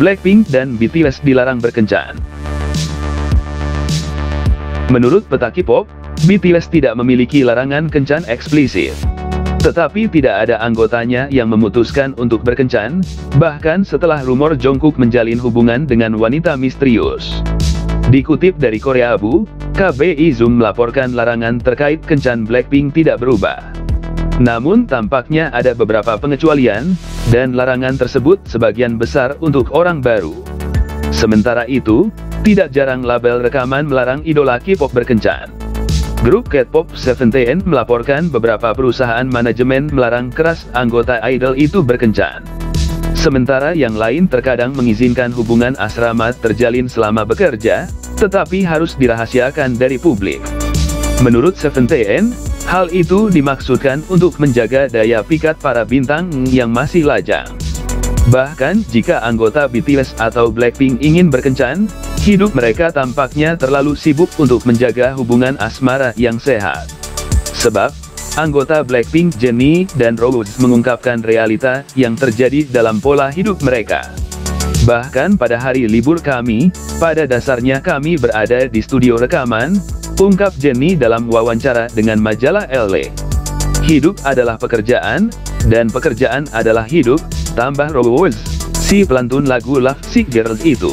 Blackpink dan BTS dilarang berkencan. Menurut peta K-pop, BTS tidak memiliki larangan kencan eksplisit. Tetapi tidak ada anggotanya yang memutuskan untuk berkencan, bahkan setelah rumor Jungkook menjalin hubungan dengan wanita misterius. Dikutip dari Koreaboo, KBI melaporkan larangan terkait kencan Blackpink tidak berubah. Namun tampaknya ada beberapa pengecualian, dan larangan tersebut sebagian besar untuk orang baru. Sementara itu, tidak jarang label rekaman melarang idola K-pop berkencan. Grup K-pop Seventeen melaporkan beberapa perusahaan manajemen melarang keras anggota idol itu berkencan. Sementara yang lain terkadang mengizinkan hubungan asrama terjalin selama bekerja, tetapi harus dirahasiakan dari publik. Menurut Seventeen, hal itu dimaksudkan untuk menjaga daya pikat para bintang yang masih lajang. Bahkan jika anggota BTS atau Blackpink ingin berkencan, hidup mereka tampaknya terlalu sibuk untuk menjaga hubungan asmara yang sehat. Sebab, anggota Blackpink Jennie dan Rosé mengungkapkan realita yang terjadi dalam pola hidup mereka. Bahkan pada hari libur kami, pada dasarnya kami berada di studio rekaman, ungkap Jennie dalam wawancara dengan majalah Elle. Hidup adalah pekerjaan, dan pekerjaan adalah hidup, tambah Rose, si pelantun lagu Lovesick Girls itu.